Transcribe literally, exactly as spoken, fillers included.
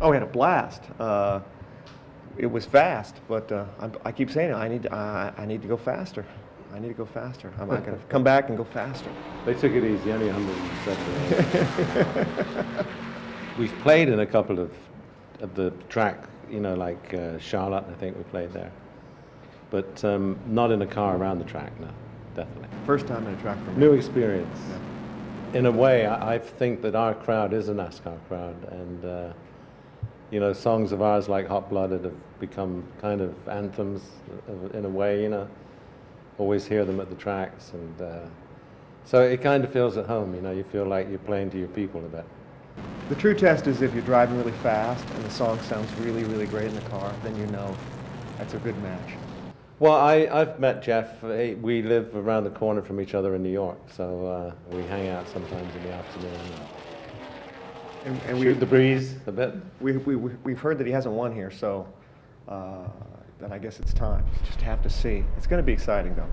Oh, we had a blast. Uh, it was fast, but uh, I, I keep saying it, I need, I, I need to go faster. I need to go faster. I'm not going to come back and go faster. They took it easy, only one hundred seven. We've played in a couple of, of the track, you know, like uh, Charlotte, I think we played there. But um, not in a car around the track, no, definitely. First time in a track for me. New experience. Yeah. In a way, I, I think that our crowd is a NASCAR crowd, and uh, you know, songs of ours like Hot-Blooded have become kind of anthems in a way, you know. Always hear them at the tracks, and uh, so it kind of feels at home, you know, you feel like you're playing to your people a bit. The true test is if you're driving really fast and the song sounds really, really great in the car, then you know that's a good match. Well, I, I've met Jeff. We live around the corner from each other in New York, so uh, we hang out sometimes in the afternoon. And, and we, shoot the breeze a bit. We, we, we've heard that he hasn't won here, so... Uh, then I guess it's time. Just have to see. It's going to be exciting, though.